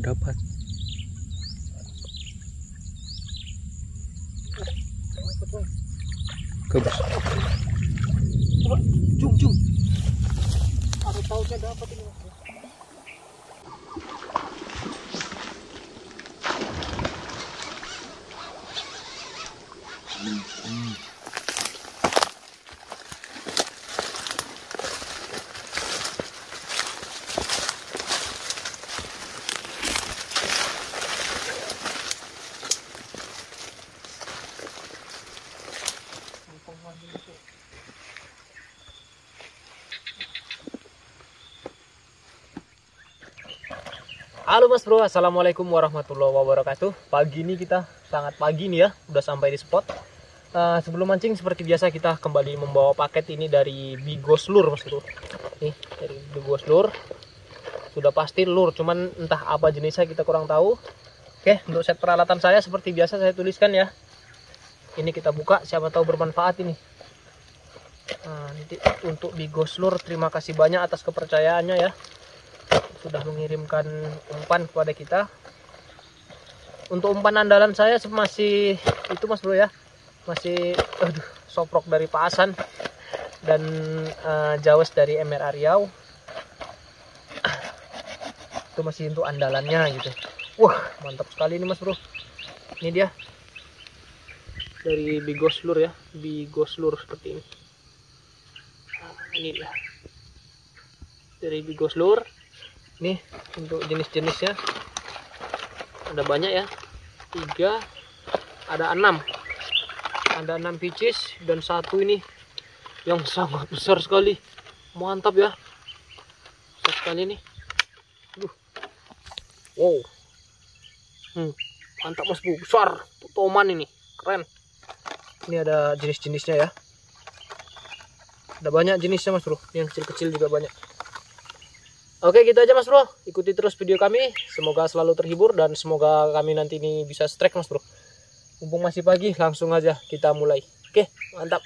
dapat. Kebus. Coba, jung. Aku tahu saya dapat ini. Halo Mas Bro, assalamualaikum warahmatullahi wabarakatuh. Pagi ini kita sangat pagi nih ya, udah sampai di spot. Sebelum mancing seperti biasa kita kembali membawa paket ini dari Bigos Lur Mas Bro. Nih dari Bigos Lur, sudah pasti lur, cuman entah apa jenisnya kita kurang tahu. Oke, untuk set peralatan saya seperti biasa saya tuliskan ya. Ini kita buka, siapa tahu bermanfaat ini. Nah, nanti untuk Bigos Lur terima kasih banyak atas kepercayaannya ya. Sudah mengirimkan umpan kepada kita. Untuk umpan andalan saya masih itu Mas Bro ya, masih soprok dari Pak Hasan dan Jaws dari MR Riau. Itu masih untuk andalannya gitu. Wah, mantap sekali ini Mas Bro. Ini dia dari Bigos Lur ya, Bigos Lur seperti ini. Ini dia dari Bigos Lur. Nih untuk jenis-jenisnya ada banyak ya, 3 ada 6 picis dan 1 ini yang sangat besar sekali, mantap ya, besar sekali nih. Wow, mantap Mas Bu, besar toman ini, keren. Ini ada jenis-jenisnya ya, ada banyak jenisnya Mas Bro, yang kecil-kecil juga banyak. Oke, gitu aja Mas Bro, ikuti terus video kami, semoga selalu terhibur dan semoga kami nanti ini bisa strike Mas Bro. Mumpung masih pagi, langsung aja kita mulai. Oke, mantap.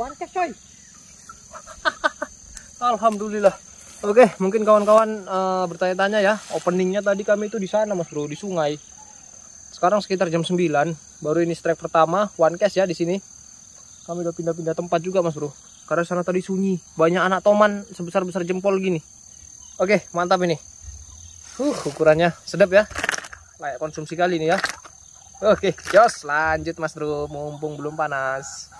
Mantap coy. Alhamdulillah. Oke, mungkin kawan-kawan bertanya-tanya ya, openingnya tadi kami itu di sana Mas Bro, di sungai. Sekarang sekitar jam 9, baru ini strike pertama, one cast ya di sini. Kami udah pindah-pindah tempat juga Mas Bro, karena sana tadi sunyi, banyak anak toman sebesar-besar jempol gini. Oke, mantap ini. Ukurannya sedap ya, layak konsumsi kali ini ya. Oke, jos, lanjut Mas Bro, mumpung belum panas.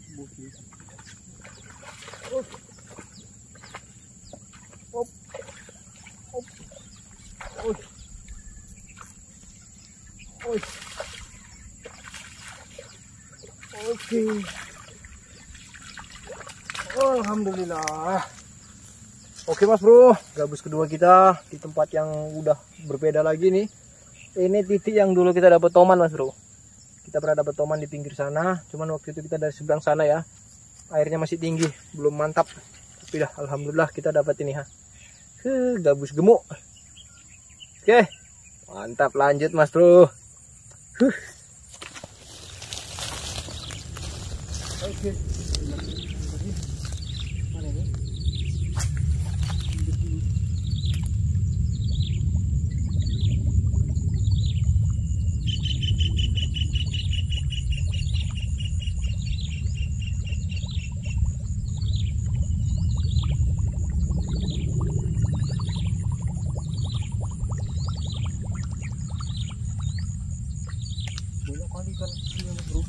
Oke. Alhamdulillah. Oke Mas Bro, gabus kedua kita di tempat yang udah berbeda lagi nih. Ini titik yang dulu kita dapat toman Mas Bro. Kita pernah dapat toman di pinggir sana, cuman waktu itu kita dari seberang sana ya. Airnya masih tinggi, belum mantap. Tapi dah, alhamdulillah kita dapat ini ha. Gabus gemuk. Oke. Mantap, lanjut Mas Bro. Oke. Mana ini? Banyak kali kan ini Bro.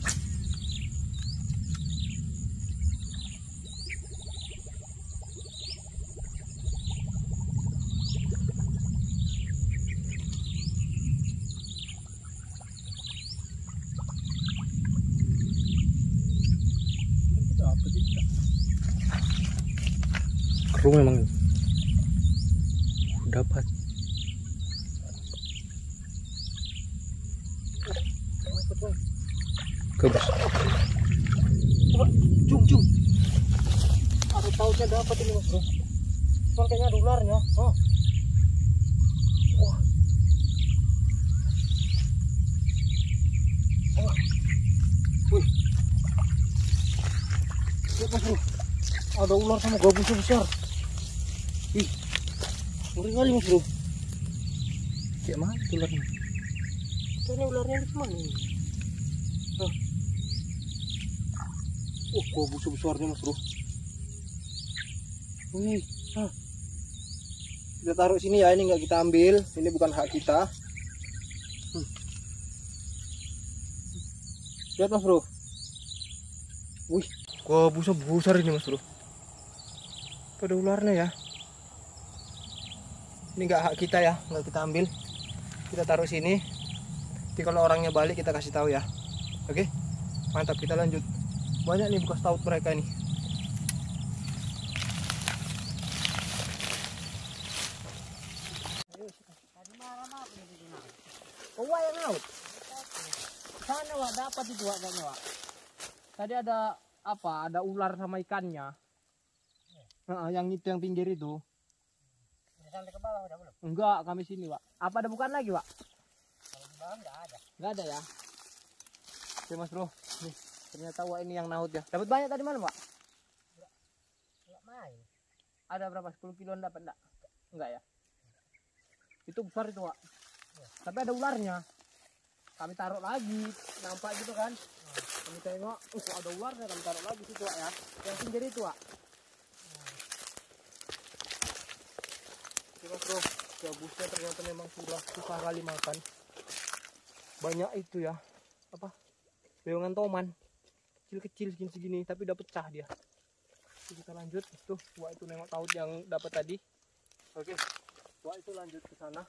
Memang dapat. Coba. Jung. Ada pautnya dapat ini, Mas Bro. Cuman kayaknya ada ularnya. Oh. Wah. Oh. Wih. Coba, Bro. Ada ular sama gabusnya besar. Ih. Ngeri kali, Mas Bro. Kayak mana ularnya? Kayaknya ularnya di mana ini? Hah. Oh, gabus besarnya, Mas Bro. Ini, kita taruh sini ya, ini nggak kita ambil, ini bukan hak kita. Lihat Mas Bro, wih, kok busa besar ini Mas Bro. Ada ularnya ya. Ini nggak hak kita ya, nggak kita ambil. Kita taruh sini. Tapi kalau orangnya balik kita kasih tahu ya. Oke, mantap, kita lanjut. Banyak nih bekas taut mereka nih. Dapat itu agaknya, Wak. Tadi ada apa? Ada ular sama ikannya. Nah, yang itu yang pinggir itu. Sampai ke bawah udah belum? Enggak, kami sini, Wak. Apa ada bukan lagi, Wak? Kalau di bawah enggak ada. Enggak ada ya. Oke, Mas Bro. Nih, ternyata Wak ini yang naut ya. Dapat banyak tadi malam, Wak? Enggak main. Ada berapa? 10 kiloan dapat enggak? Enggak ya. Itu besar itu, Wak. Ya. Tapi ada ularnya. Kami taruh lagi, nampak gitu kan? Nah, kami tengok, ada ularnya, kami taruh lagi situ Wak ya. Yang pinggir itu Wak. Coba Bro, gabusnya ternyata memang sudah susah kali makan. Banyak itu ya, apa? Bewangan toman, kecil-kecil segini-segini, tapi udah pecah dia. Jadi kita lanjut, tuh Wak itu nengok taut yang dapat tadi. Oke, Wak itu lanjut ke sana.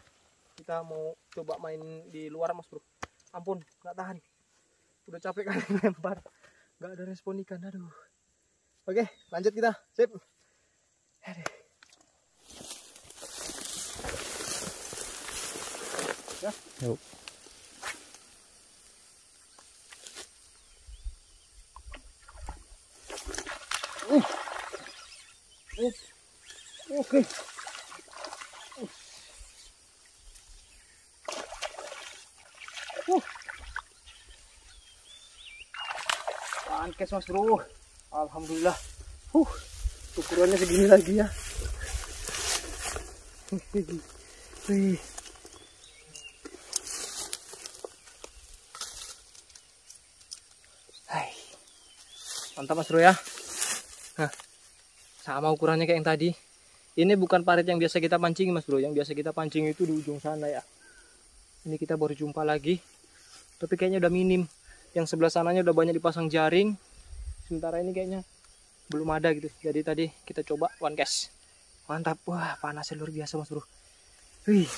Kita mau coba main di luar Mas Bro. Ampun, nggak tahan. Udah capek kali lempar. Nggak ada respon ikan, aduh. Oke, lanjut kita. Sip. Aduh. Ya. Yuk. Oke. Pankes Mas Bro, alhamdulillah. Ukurannya segini lagi ya. Mantap Mas Bro ya. Nah, sama ukurannya kayak yang tadi. Ini bukan parit yang biasa kita pancing Mas Bro. Yang biasa kita pancing itu di ujung sana ya. Ini kita baru jumpa lagi. Tapi kayaknya udah minim. Yang sebelah sananya udah banyak dipasang jaring, sementara ini kayaknya belum ada gitu. Jadi tadi kita coba one cast, mantap. Wah, panasnya luar biasa Mas Bro. Wih.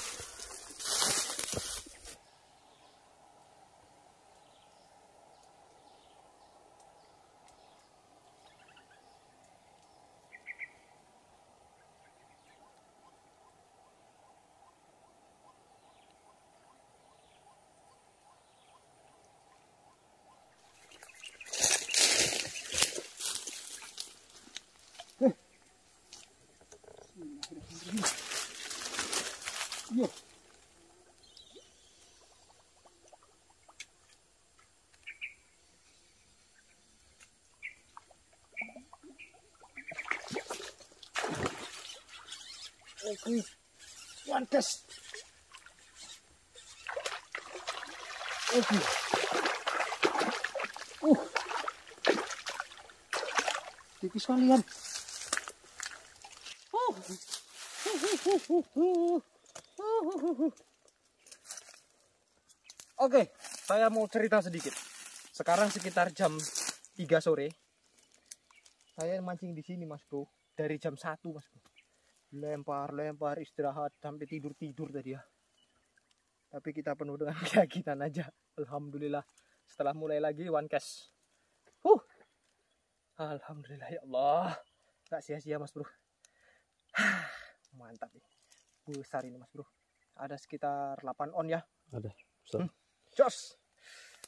Oke, one cast. Oke. Tipis kalian. Oke, saya mau cerita sedikit. Sekarang sekitar jam 3 sore. Saya mancing di sini Mas Bro, dari jam 1 Mas Bro. Lempar, istirahat sampai tidur tadi ya. Tapi kita penuh dengan keyakinan aja. Alhamdulillah. Setelah mulai lagi one cast. Alhamdulillah ya Allah. Gak sia-sia Mas Bro. Mantap nih. besar ini Mas Bro. Ada sekitar 8 on ya. Ada besar. Jos.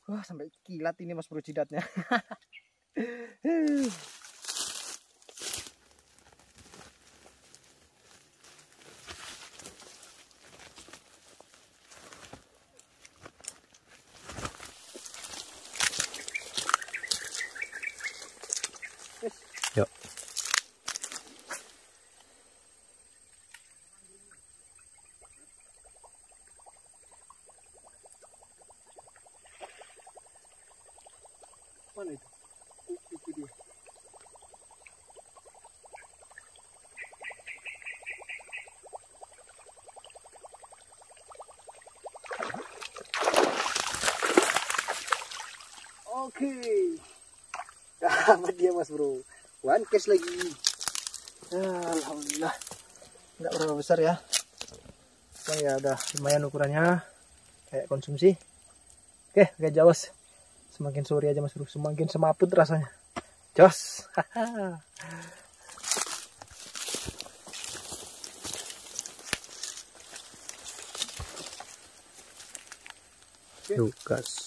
Wah, sampai kilat ini Mas Bro jidatnya. Yuk. Mana itu? Itu dia. Oke. Dapat dia Mas Bro. One case lagi. Alhamdulillah. Enggak berapa besar ya. Cuma ya udah lumayan ukurannya. Kayak konsumsi. Oke, agak Jawas. Semakin sore aja Mas Bro, semakin semaput rasanya. Jos. Lukas.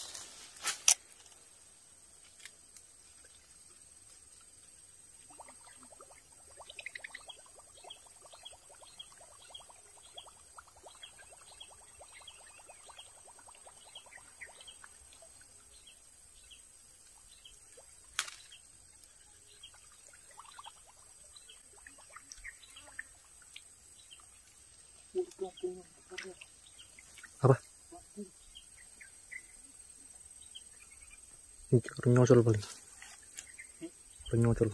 Apa? Ini nyocol paling. Nyocol.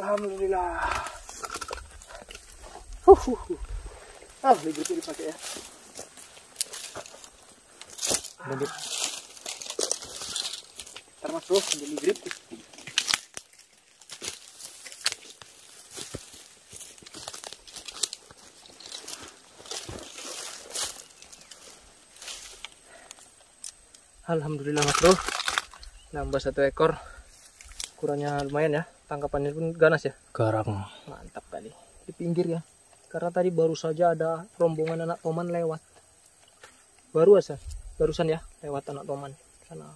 Alhamdulillah. Ah, begitu dipakai ya. Bentuk. Termasuk beli grip. Alhamdulillah Mas Bro. Nambah satu ekor. Ukurannya lumayan ya. Tangkapannya pun ganas ya. Garang. Mantap kali. Di pinggir ya. Karena tadi baru saja ada rombongan anak toman lewat. Barusan ya lewat anak toman sana.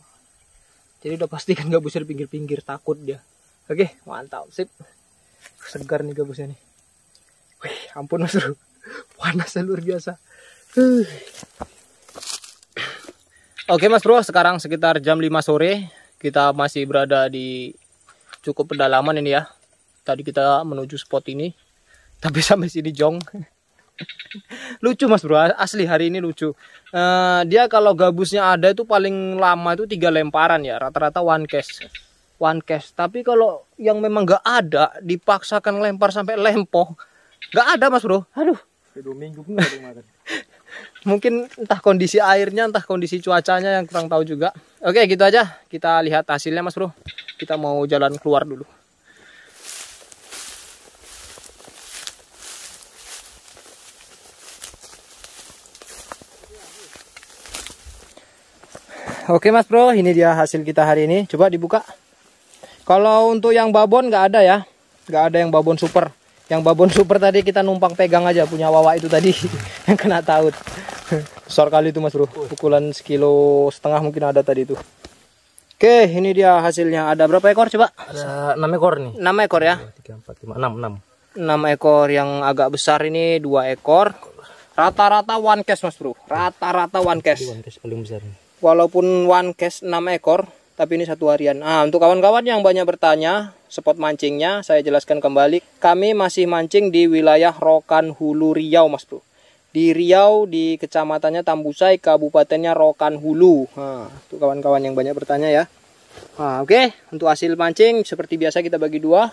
Jadi udah pasti kan gabusnya di pinggir-pinggir, takut dia. Oke, mantap, sip. Segar nih gabusnya nih. Wih, ampun Mas Bro. Panasnya luar biasa. Oke Mas Bro, sekarang sekitar jam 5 sore. Kita masih berada di cukup pedalaman ini ya. Tadi kita menuju spot ini, tapi sampai sini jong. Lucu Mas Bro, asli hari ini lucu. Dia kalau gabusnya ada itu paling lama itu 3 lemparan ya. Rata-rata one cast. One cast. Tapi kalau yang memang gak ada, dipaksakan lempar sampai lempoh. Gak ada Mas Bro. Aduh. 2 minggu pun gak ada. Mungkin entah kondisi airnya, entah kondisi cuacanya yang kurang tahu juga. Oke, gitu aja. Kita lihat hasilnya Mas Bro. Kita mau jalan keluar dulu. Oke Mas Bro, ini dia hasil kita hari ini. Coba dibuka. Kalau untuk yang babon nggak ada ya. Nggak ada yang babon super. Yang babon super tadi kita numpang pegang aja, punya Wawa itu tadi yang kena taut. Besar kali itu Mas Bro, pukulan 1,5 kg mungkin ada tadi itu. Oke, ini dia hasilnya. Ada berapa ekor coba? Ada 6 ekor nih. 6 ekor ya? 6 ekor yang agak besar ini, 2 ekor. Rata-rata one cast Mas Bro. Rata-rata one cast. One cast paling besar. Walaupun one cast 6 ekor, tapi ini satu harian. Nah, untuk kawan-kawan yang banyak bertanya spot mancingnya, saya jelaskan kembali. Kami masih mancing di wilayah Rokan Hulu Riau Mas Bro. Di Riau, di kecamatannya Tambusai, kabupatennya Rokan Hulu. Nah, untuk kawan-kawan yang banyak bertanya ya. Nah, oke, untuk hasil mancing seperti biasa kita bagi 2.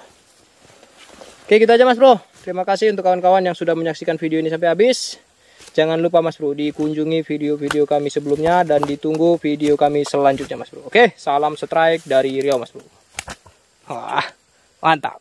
Oke, gitu aja Mas Bro. Terima kasih untuk kawan-kawan yang sudah menyaksikan video ini sampai habis. Jangan lupa Mas Bro dikunjungi video-video kami sebelumnya dan ditunggu video kami selanjutnya Mas Bro. Oke, salam strike dari Riau Mas Bro. Wah, mantap.